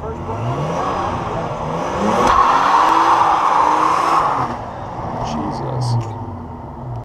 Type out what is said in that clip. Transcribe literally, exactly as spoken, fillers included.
First